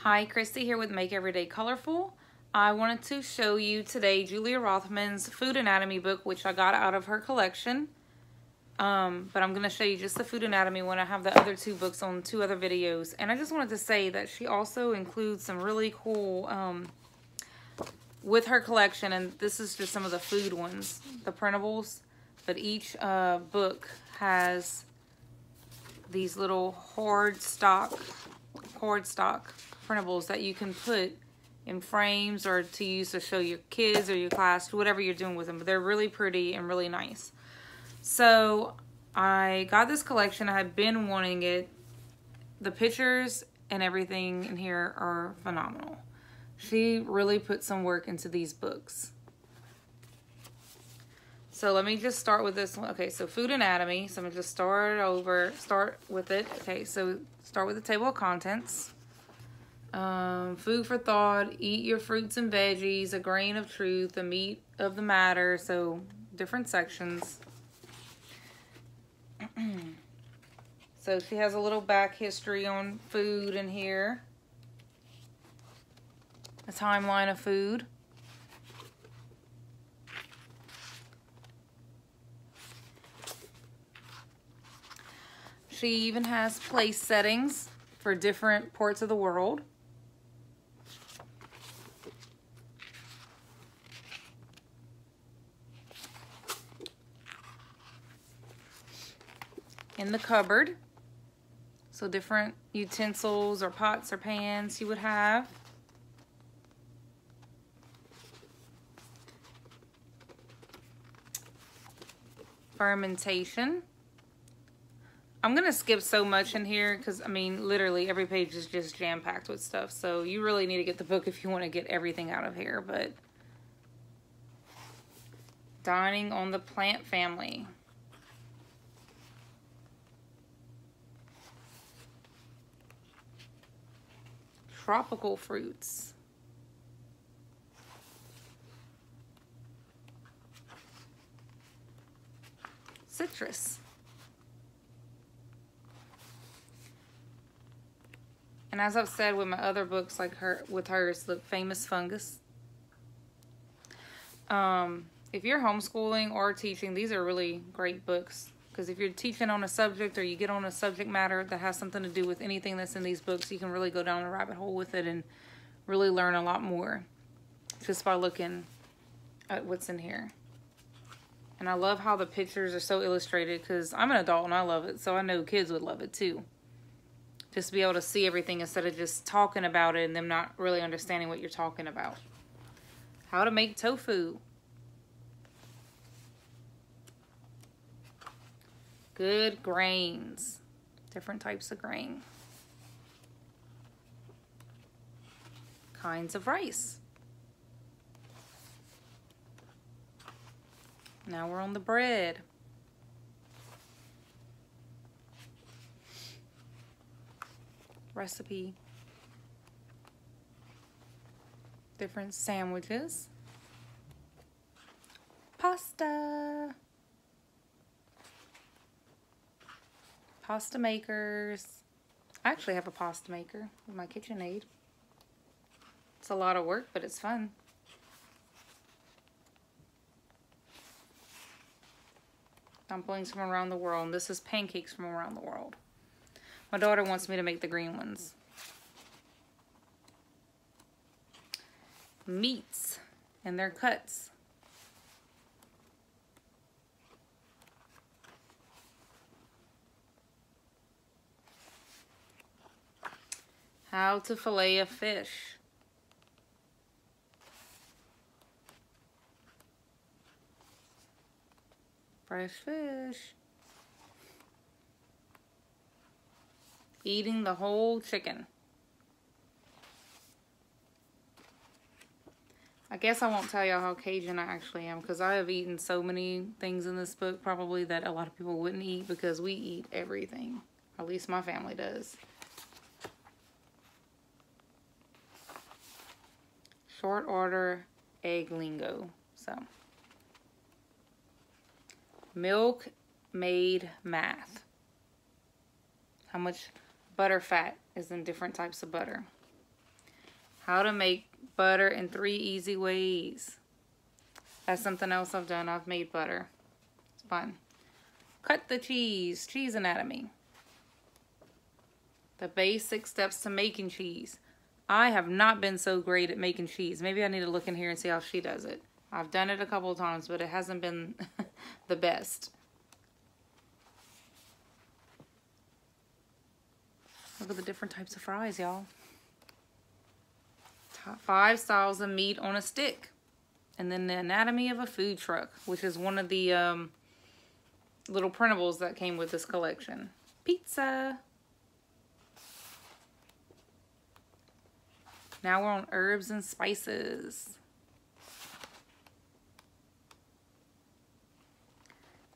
Hi, Christy here with Make Everyday Colorful. I wanted to show you today Julia Rothman's Food Anatomy book, which I got out of her collection. But I'm going to show you just the Food Anatomy one. I have the other two books on two other videos. And I just wanted to say that she also includes some really cool with her collection. And this is just some of the food ones, the printables. But each book has these little hard stock printables that you can put in frames or to use to show your kids or your class, whatever you're doing with them. But they're really pretty and really nice. So I got this collection. I had been wanting it. The pictures and everything in here are phenomenal. She really put some work into these books. So let me just start with this one. Okay, so Food Anatomy. So I'm gonna just start with it. Okay, so start with the table of contents. Food for thought, eat your fruits and veggies, a grain of truth, the meat of the matter. So different sections. So she has a little back history on food in here. A timeline of food. She even has place settings for different parts of the world. In the cupboard, so different utensils or pots or pans you would have. Fermentation. I'm gonna skip so much in here because I mean literally every page is just jam-packed with stuff, so you really need to get the book if you want to get everything out of here. But dining on the plant family. Tropical fruits. Citrus. And as I've said with my other books, like hers, the famous fungus. If you're homeschooling or teaching, these are really great books. Because if you're teaching on a subject or you get on a subject matter that has something to do with anything that's in these books, you can really go down the rabbit hole with it and really learn a lot more just by looking at what's in here. And I love how the pictures are so illustrated because I'm an adult and I love it, so I know kids would love it too. Just be able to see everything instead of just talking about it and them not really understanding what you're talking about. How to make tofu. Good grains, different types of grain. Kinds of rice. Now we're on the bread. Recipe. Different sandwiches. Pasta. Pasta makers. I actually have a pasta maker with my KitchenAid. It's a lot of work, but it's fun. Dumplings from around the world. And this is pancakes from around the world. My daughter wants me to make the green ones. Meats and their cuts. How to fillet a fish. Fresh fish. Eating the whole chicken. I guess I won't tell y'all how Cajun I actually am because I have eaten so many things in this book probably that a lot of people wouldn't eat because we eat everything. At least my family does. short order egg lingo. So, milk made math. How much butter fat is in different types of butter. How to make butter in 3 easy ways. That's something else I've done. I've made butter. It's fun. Cut the cheese. Cheese anatomy. The basic steps to making cheese. I have not been so great at making cheese. Maybe I need to look in here and see how she does it. I've done it a couple of times, but it hasn't been the best. Look at the different types of fries, y'all. Top 5 styles of meat on a stick. And then the anatomy of a food truck, which is one of the little printables that came with this collection. Pizza. Now we're on herbs and spices.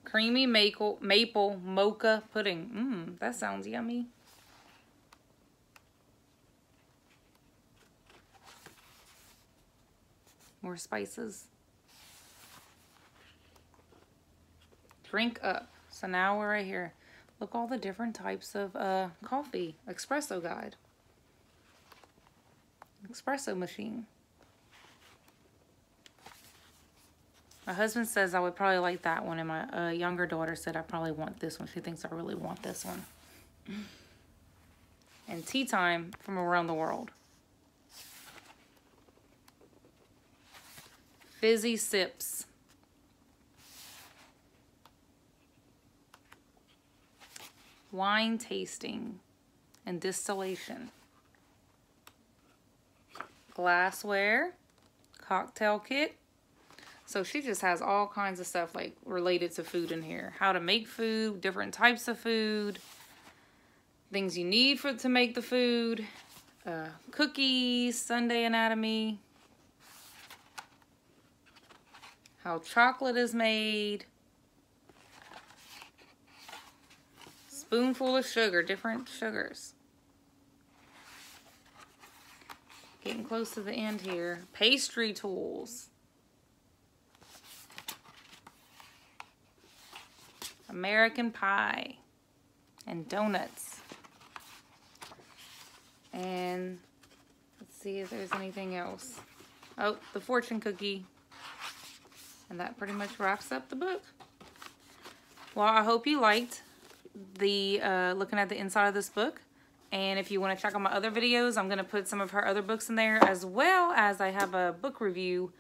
Creamy maple mocha pudding. Mmm, that sounds yummy. More spices. Drink up. So now we're right here. Look, all the different types of coffee. Espresso guide. Espresso machine. My husband says I would probably like that one, and my younger daughter said I probably want this one. She thinks I really want this one. And tea time from around the world. Fizzy sips. Wine tasting and distillation. Glassware. Cocktail kit. So she just has all kinds of stuff like related to food in here. How to make food, different types of food, things you need to make the food, cookies, Sunday anatomy. How chocolate is made. Spoonful of sugar, different sugars. Getting close to the end here. Pastry tools. American pie and donuts. And let's see if there's anything else. Oh, the fortune cookie. And that pretty much wraps up the book. Well, I hope you liked the looking at the inside of this book. And if you want to check out my other videos, I'm going to put some of her other books in there, as well as I have a book review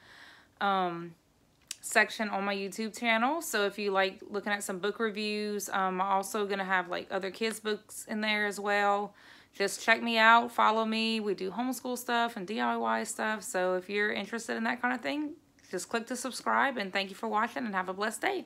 section on my YouTube channel. So if you like looking at some book reviews, I'm also going to have like other kids' books in there as well. Just check me out, follow me. We do homeschool stuff and DIY stuff. So if you're interested in that kind of thing, just click to subscribe, and thank you for watching and have a blessed day.